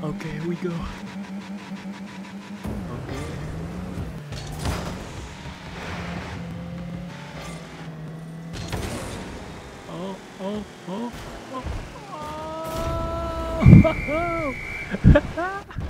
Okay, here we go. Oh.